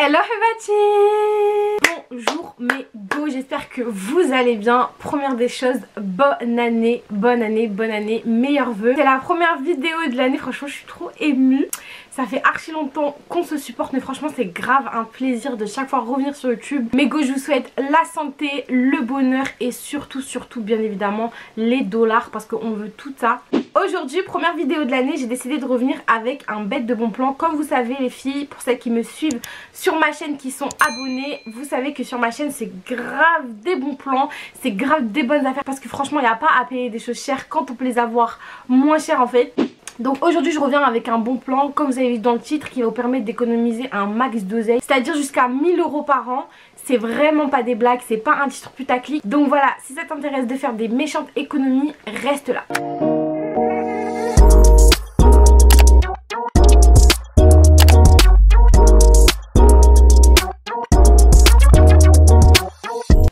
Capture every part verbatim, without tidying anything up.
Hello everybody! Bonjour mes beaux, j'espère que vous allez bien. Première des choses, bonne année, bonne année, bonne année, meilleurs vœux. C'est la première vidéo de l'année, franchement je suis trop émue. Ça fait archi longtemps qu'on se supporte, mais franchement c'est grave un plaisir de chaque fois revenir sur YouTube. Mes go, je vous souhaite la santé, le bonheur et surtout, surtout bien évidemment les dollars parce qu'on veut tout ça. Aujourd'hui, première vidéo de l'année, j'ai décidé de revenir avec un bête de bon plan. Comme vous savez les filles, pour celles qui me suivent sur ma chaîne, qui sont abonnées, vous savez que sur ma chaîne c'est grave des bons plans, c'est grave des bonnes affaires parce que franchement il n'y a pas à payer des choses chères quand on peut les avoir moins chères en fait. Donc aujourd'hui je reviens avec un bon plan, comme vous avez vu dans le titre, qui va vous permettre d'économiser un max d'oseille, c'est-à-dire jusqu'à mille euros par an. C'est vraiment pas des blagues, c'est pas un titre putaclic. Donc voilà, si ça t'intéresse de faire des méchantes économies, reste là.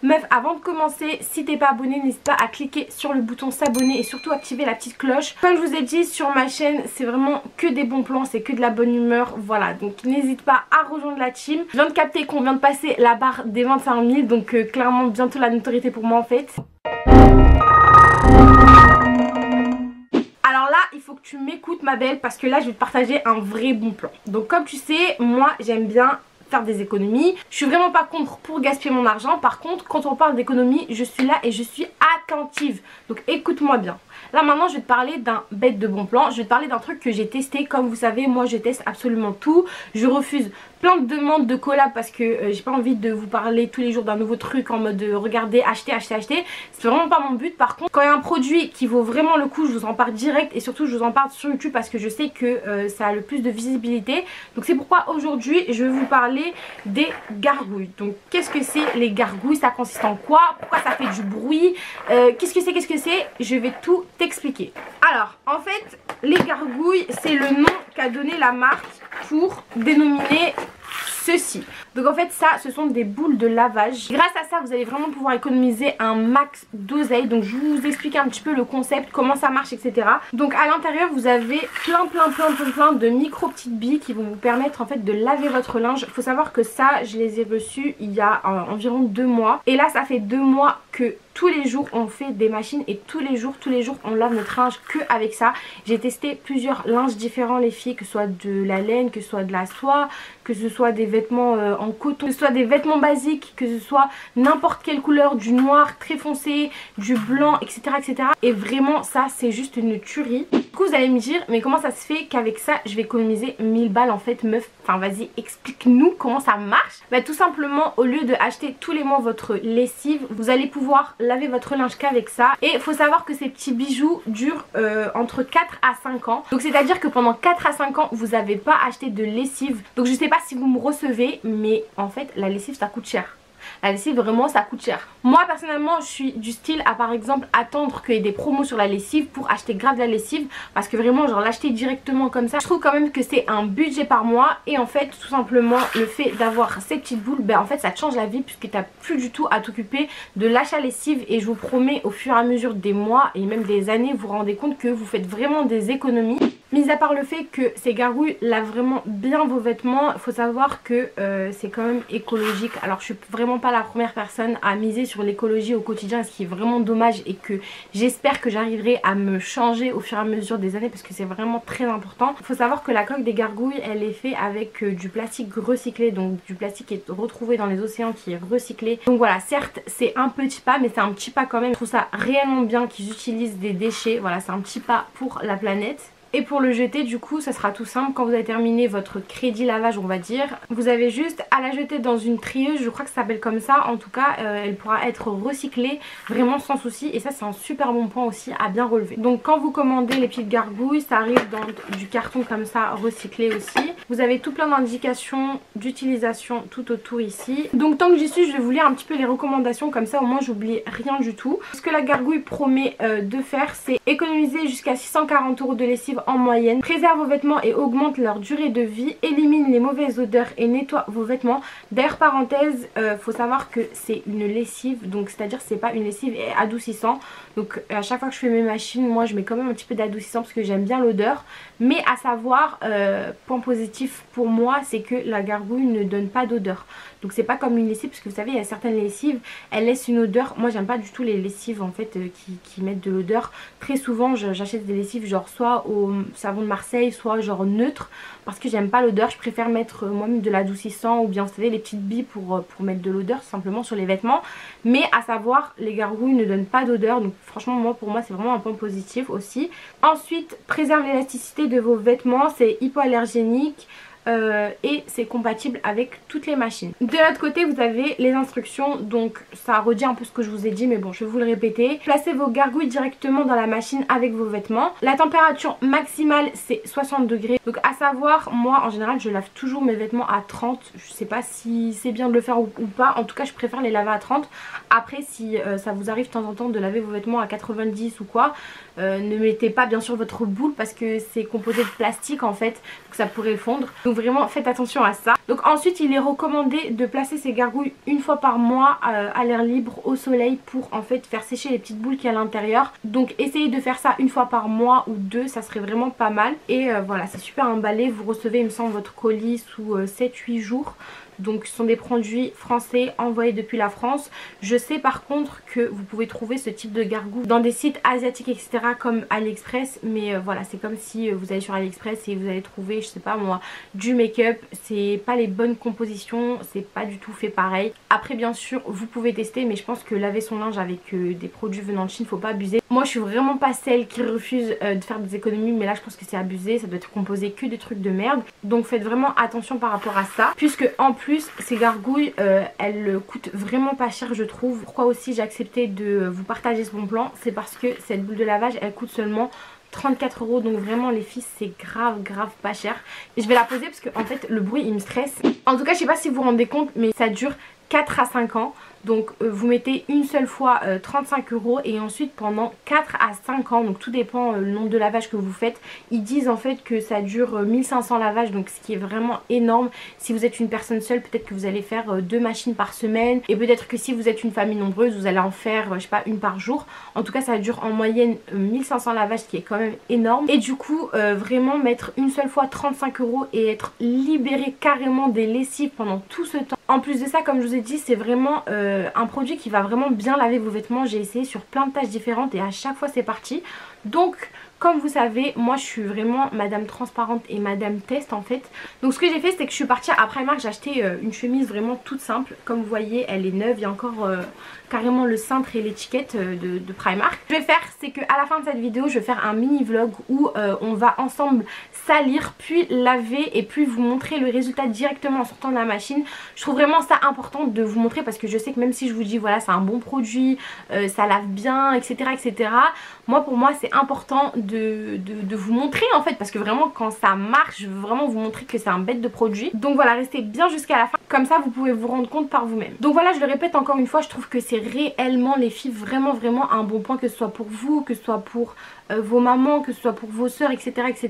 Meuf, avant de commencer, si t'es pas abonné, n'hésite pas à cliquer sur le bouton s'abonner et surtout activer la petite cloche. Comme je vous ai dit, sur ma chaîne, c'est vraiment que des bons plans, c'est que de la bonne humeur, voilà. Donc n'hésite pas à rejoindre la team. Je viens de capter qu'on vient de passer la barre des vingt-cinq mille, donc euh, clairement bientôt la notoriété pour moi en fait. Alors là, il faut que tu m'écoutes ma belle, parce que là je vais te partager un vrai bon plan. Donc comme tu sais, moi j'aime bien faire des économies, je suis vraiment pas contre pour gaspiller mon argent. Par contre, quand on parle d'économie, je suis là et je suis attentive, donc écoute-moi bien. Là maintenant je vais te parler d'un bête de bon plan, je vais te parler d'un truc que j'ai testé. Comme vous savez, moi je teste absolument tout, je refuse plein de demandes de collab parce que euh, j'ai pas envie de vous parler tous les jours d'un nouveau truc en mode euh, regardez, achetez, achetez, achetez, c'est vraiment pas mon but. Par contre, quand il y a un produit qui vaut vraiment le coup, je vous en parle direct et surtout je vous en parle sur YouTube parce que je sais que euh, ça a le plus de visibilité. Donc c'est pourquoi aujourd'hui je vais vous parler des gargouilles. Donc qu'est-ce que c'est les gargouilles, ça consiste en quoi, pourquoi ça fait du bruit, euh, qu'est-ce que c'est, qu'est-ce que c'est, je vais tout t'expliquer. Alors en fait, les gargouilles, c'est le nom qu'a donné la marque pour dénominer ceci. Donc en fait ça, ce sont des boules de lavage. Grâce à ça, vous allez vraiment pouvoir économiser un max d'oseille. Donc je vous explique un petit peu le concept, comment ça marche, et cetera. Donc à l'intérieur vous avez plein plein plein plein plein de micro petites billes qui vont vous permettre en fait de laver votre linge. Faut savoir que ça, je les ai reçus il y a euh, environ deux mois. Et là ça fait deux mois que tous les jours on fait des machines et tous les jours, tous les jours on lave notre linge que avec ça. J'ai testé plusieurs linges différents les filles, que ce soit de la laine, que ce soit de la soie, que ce soit des vêtements euh, en coton, que ce soit des vêtements basiques, que ce soit n'importe quelle couleur, du noir très foncé, du blanc, etc, et cetera. Et vraiment ça c'est juste une tuerie. Du coup vous allez me dire, mais comment ça se fait qu'avec ça je vais économiser mille balles en fait meuf, enfin vas-y explique nous comment ça marche. Bah tout simplement, au lieu de acheter tous les mois votre lessive, vous allez pouvoir laver votre linge qu'avec ça. Et faut savoir que ces petits bijoux durent euh, entre quatre à cinq ans. Donc c'est à dire que pendant quatre à cinq ans vous n'avez pas acheté de lessive. Donc je sais pas si vous me recevez, mais en fait la lessive ça coûte cher. La lessive vraiment ça coûte cher. Moi personnellement je suis du style à par exemple attendre qu'il y ait des promos sur la lessive pour acheter grave de la lessive, parce que vraiment genre l'acheter directement comme ça, je trouve quand même que c'est un budget par mois. Et en fait tout simplement le fait d'avoir ces petites boules, ben en fait ça te change la vie, puisque t'as plus du tout à t'occuper de l'achat lessive. Et je vous promets, au fur et à mesure des mois et même des années, vous vous rendez compte que vous faites vraiment des économies. Mis à part le fait que ces gargouilles lavent vraiment bien vos vêtements, il faut savoir que euh, c'est quand même écologique. Alors je suis vraiment pas la première personne à miser sur l'écologie au quotidien, ce qui est vraiment dommage, et que j'espère que j'arriverai à me changer au fur et à mesure des années parce que c'est vraiment très important. Il faut savoir que la coque des gargouilles, elle est faite avec euh, du plastique recyclé, donc du plastique qui est retrouvé dans les océans, qui est recyclé. Donc voilà, certes c'est un petit pas, mais c'est un petit pas quand même. Je trouve ça réellement bien qu'ils utilisent des déchets, voilà, c'est un petit pas pour la planète. Et pour le jeter du coup ça sera tout simple, quand vous avez terminé votre crédit lavage on va dire, vous avez juste à la jeter dans une trieuse, je crois que ça s'appelle comme ça, en tout cas euh, elle pourra être recyclée vraiment sans souci. Et ça c'est un super bon point aussi à bien relever. Donc quand vous commandez les petites gargouilles, ça arrive dans du carton comme ça recyclé aussi. Vous avez tout plein d'indications d'utilisation tout autour ici. Donc tant que j'y suis je vais vous lire un petit peu les recommandations, comme ça au moins j'oublie rien du tout. Ce que la gargouille promet euh, de faire, c'est économiser jusqu'à six cent quarante euros de lessive en moyenne, préserve vos vêtements et augmente leur durée de vie, élimine les mauvaises odeurs et nettoie vos vêtements. D'ailleurs, parenthèse, euh, faut savoir que c'est une lessive, donc c'est-à-dire c'est pas une lessive adoucissant. Donc à chaque fois que je fais mes machines, moi je mets quand même un petit peu d'adoucissant parce que j'aime bien l'odeur. Mais à savoir, euh, point positif pour moi, c'est que la gargouille ne donne pas d'odeur. Donc c'est pas comme une lessive, parce que vous savez, il y a certaines lessives, elles laissent une odeur. Moi j'aime pas du tout les lessives en fait euh, qui, qui mettent de l'odeur. Très souvent j'achète des lessives genre soit au savon de Marseille, soit genre neutre, parce que j'aime pas l'odeur. Je préfère mettre euh, moi-même de l'adoucissant, ou bien vous savez les petites billes pour, euh, pour mettre de l'odeur simplement sur les vêtements. Mais à savoir, les gargouilles ne donnent pas d'odeur, donc franchement moi pour moi c'est vraiment un point positif aussi. Ensuite, préserve l'élasticité de vos vêtements, c'est hypoallergénique. Euh, et c'est compatible avec toutes les machines. De l'autre côté, vous avez les instructions, donc ça redit un peu ce que je vous ai dit, mais bon je vais vous le répéter. Placez vos gargouilles directement dans la machine avec vos vêtements. La température maximale c'est soixante degrés, donc à savoir, moi en général je lave toujours mes vêtements à trente. Je sais pas si c'est bien de le faire ou, ou pas, en tout cas je préfère les laver à trente. Après, si euh, ça vous arrive de temps en temps de laver vos vêtements à quatre-vingt-dix ou quoi, euh, ne mettez pas bien sûr votre boule, parce que c'est composé de plastique en fait, donc ça pourrait fondre. Donc, vraiment faites attention à ça. Donc ensuite, il est recommandé de placer ces gargouilles une fois par mois euh, à l'air libre, au soleil, pour en fait faire sécher les petites boules qui y a à l'intérieur. Donc essayez de faire ça une fois par mois ou deux, ça serait vraiment pas mal. Et euh, voilà, c'est super emballé, vous recevez il me semble votre colis sous euh, sept huit jours. Donc ce sont des produits français envoyés depuis la France. Je sais par contre que vous pouvez trouver ce type de gargouille dans des sites asiatiques etc, comme AliExpress. Mais euh, voilà, c'est comme si vous allez sur AliExpress et vous allez trouver, je sais pas moi, du make-up. C'est pas les bonnes compositions, c'est pas du tout fait pareil. Après bien sûr vous pouvez tester, mais je pense que laver son linge avec euh, des produits venant de Chine, faut pas abuser. Moi je suis vraiment pas celle qui refuse euh, de faire des économies, mais là je pense que c'est abusé, ça doit être composé que des trucs de merde. Donc faites vraiment attention par rapport à ça, puisque en plus Plus, ces gargouilles euh, elles coûtent vraiment pas cher je trouve. Pourquoi aussi j'ai accepté de vous partager ce bon plan, c'est parce que cette boule de lavage elle coûte seulement trente-quatre euros. Donc vraiment les filles, c'est grave grave pas cher. Et je vais la poser parce que en fait le bruit il me stresse. En tout cas je sais pas si vous vous rendez compte, mais ça dure quatre à cinq ans. Donc euh, vous mettez une seule fois euh, trente-cinq euros, et ensuite pendant quatre à cinq ans, donc tout dépend euh, le nombre de lavages que vous faites. Ils disent en fait que ça dure euh, mille cinq cents lavages, donc ce qui est vraiment énorme. Si vous êtes une personne seule, peut-être que vous allez faire euh, deux machines par semaine, et peut-être que si vous êtes une famille nombreuse, vous allez en faire euh, je sais pas, une par jour. En tout cas ça dure en moyenne euh, mille cinq cents lavages, ce qui est quand même énorme. Et du coup euh, vraiment mettre une seule fois trente-cinq euros et être libéré carrément des lessives pendant tout ce temps. En plus de ça, comme je vous ai dit, c'est vraiment euh, un produit qui va vraiment bien laver vos vêtements. J'ai essayé sur plein de tâches différentes et à chaque fois c'est parti. Donc comme vous savez, moi je suis vraiment madame transparente et madame test en fait. Donc ce que j'ai fait, c'est que je suis partie à Primark, j'ai acheté euh, une chemise vraiment toute simple. Comme vous voyez, elle est neuve, il y a encore euh, carrément le cintre et l'étiquette euh, de, de Primark. Ce que je vais faire, c'est qu'à la fin de cette vidéo, je vais faire un mini vlog où euh, on va ensemble salir, puis laver, et puis vous montrer le résultat directement en sortant de la machine. Je trouve vraiment ça important de vous montrer, parce que je sais que même si je vous dis voilà c'est un bon produit, euh, ça lave bien etc etc, moi pour moi c'est important de De, de, de vous montrer en fait, parce que vraiment quand ça marche, je veux vraiment vous montrer que c'est un bête de produit. Donc voilà, restez bien jusqu'à la fin, comme ça vous pouvez vous rendre compte par vous-même. Donc voilà, je le répète encore une fois, je trouve que c'est réellement les filles vraiment vraiment un bon point, que ce soit pour vous, que ce soit pour euh, vos mamans, que ce soit pour vos soeurs etc etc.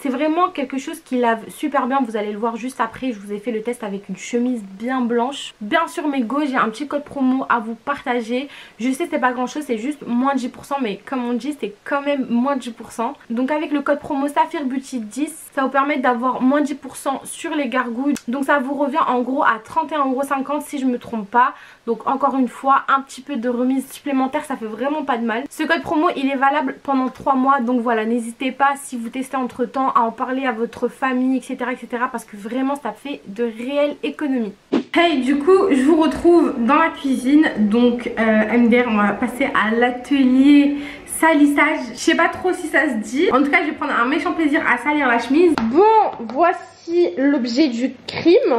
C'est vraiment quelque chose qui lave super bien, vous allez le voir juste après. Je vous ai fait le test avec une chemise bien blanche. Bien sûr mes go, j'ai un petit code promo à vous partager. Je sais c'est pas grand chose, c'est juste moins de dix pour cent, mais comme on dit c'est quand même moins dix pour cent. Donc avec le code promo Saphir Beauty dix, ça vous permet d'avoir moins dix pour cent sur les gargouilles. Donc ça vous revient en gros à trente et un euros cinquante si je me trompe pas. Donc encore une fois, un petit peu de remise supplémentaire, ça fait vraiment pas de mal. Ce code promo il est valable pendant trois mois. Donc voilà, n'hésitez pas si vous testez entre temps à en parler à votre famille etc etc, parce que vraiment ça fait de réelles économies. Hey, du coup je vous retrouve dans la cuisine. Donc euh, M D R, on va passer à l'atelier salissage, je sais pas trop si ça se dit. En tout cas je vais prendre un méchant plaisir à salir la chemise. Bon, voici l'objet du crime.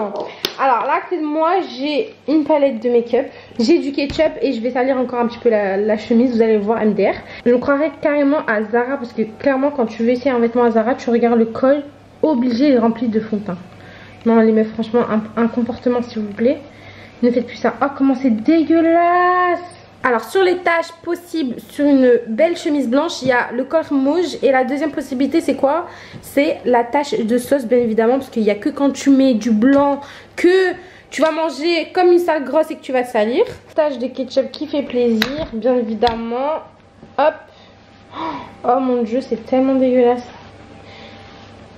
Alors là à côté de moi j'ai une palette de make-up, j'ai du ketchup et je vais salir encore un petit peu la, la chemise. Vous allez voir M D R. Je me croirais carrément à Zara, parce que clairement quand tu veux essayer un vêtement à Zara, tu regardes le col, obligé et rempli de fond de teint. Non les meufs, franchement un, un comportement s'il vous plaît, ne faites plus ça. Oh comment c'est dégueulasse. Alors sur les tâches possibles sur une belle chemise blanche, il y a le col mauve, et la deuxième possibilité c'est quoi? C'est la tâche de sauce, bien évidemment, parce qu'il n'y a que quand tu mets du blanc que tu vas manger comme une sale grosse et que tu vas te salir. Tâche de ketchup qui fait plaisir, bien évidemment. Hop. Oh mon dieu, c'est tellement dégueulasse.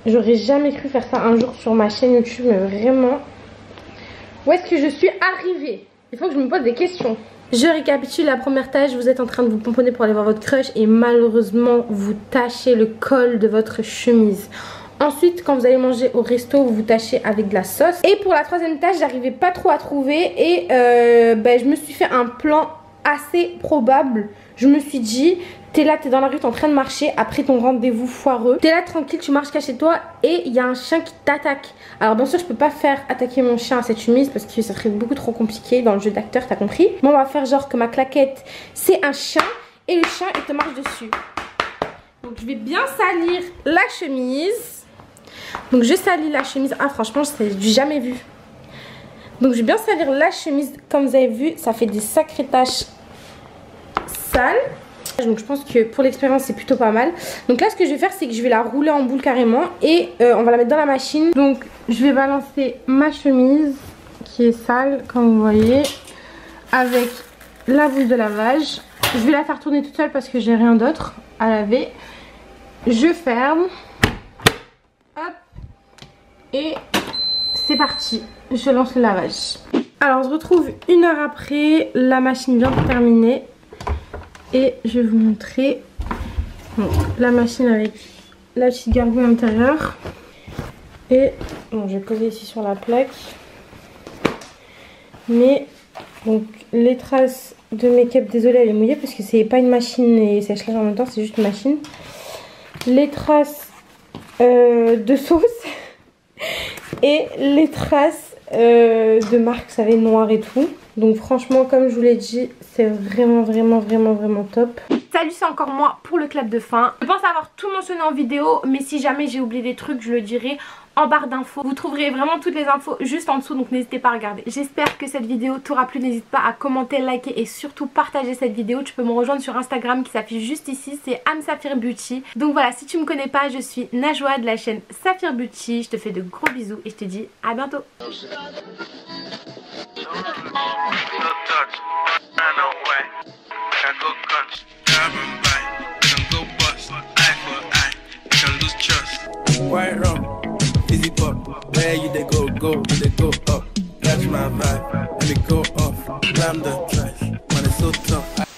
J'aurais jamais cru faire ça un jour sur ma chaîne YouTube, mais vraiment. Où est-ce que je suis arrivée? Il faut que je me pose des questions. Je récapitule la première tâche, vous êtes en train de vous pomponner pour aller voir votre crush et malheureusement vous tâchez le col de votre chemise. Ensuite, quand vous allez manger au resto, vous vous tâchez avec de la sauce. Et pour la troisième tâche, j'arrivais pas trop à trouver et euh, ben, je me suis fait un plan assez probable. Je me suis dit, t'es là, t'es dans la rue, t'es en train de marcher après ton rendez-vous foireux. T'es là tranquille, tu marches caché toi et il y a un chien qui t'attaque. Alors bien sûr, je peux pas faire attaquer mon chien à cette chemise parce que ça serait beaucoup trop compliqué dans le jeu d'acteur, t'as compris. Moi, on va faire genre que ma claquette, c'est un chien et le chien, il te marche dessus. Donc je vais bien salir la chemise. Donc je salis la chemise. Ah franchement, c'est du jamais vu. Donc je vais bien salir la chemise. Comme vous avez vu, ça fait des sacrées taches sales. Donc je pense que pour l'expérience c'est plutôt pas mal. Donc là ce que je vais faire c'est que je vais la rouler en boule carrément. Et euh, on va la mettre dans la machine. Donc je vais balancer ma chemise qui est sale comme vous voyez, avec la boule de lavage. Je vais la faire tourner toute seule parce que j'ai rien d'autre à laver. Je ferme. Hop. Et c'est parti. Je lance le lavage. Alors on se retrouve une heure après. La machine vient de terminer. Et je vais vous montrer donc, la machine avec la petite gargouille à l'intérieur. Et bon, je vais poser ici sur la plaque. Mais donc les traces de make-up, désolée elle est mouillée parce que c'est pas une machine et sèche-linge en même temps, c'est juste une machine. Les traces euh, de sauce et les traces euh, de marque, vous savez, noire et tout. Donc franchement, comme je vous l'ai dit, c'est vraiment vraiment vraiment vraiment top. Salut, c'est encore moi pour le clap de fin. Je pense avoir tout mentionné en vidéo, mais si jamais j'ai oublié des trucs, je le dirai en barre d'infos. Vous trouverez vraiment toutes les infos juste en dessous, donc n'hésitez pas à regarder. J'espère que cette vidéo t'aura plu, n'hésite pas à commenter, liker et surtout partager cette vidéo. Tu peux me rejoindre sur Instagram qui s'affiche juste ici, c'est arobase saphir beauty. Donc voilà, si tu me connais pas, je suis Najwa de la chaîne Saphir Beauty. Je te fais de gros bisous et je te dis à bientôt. Easy pop, where you they go, go, they go up. Catch my vibe, let me go off. Ram the trash, man it's so tough.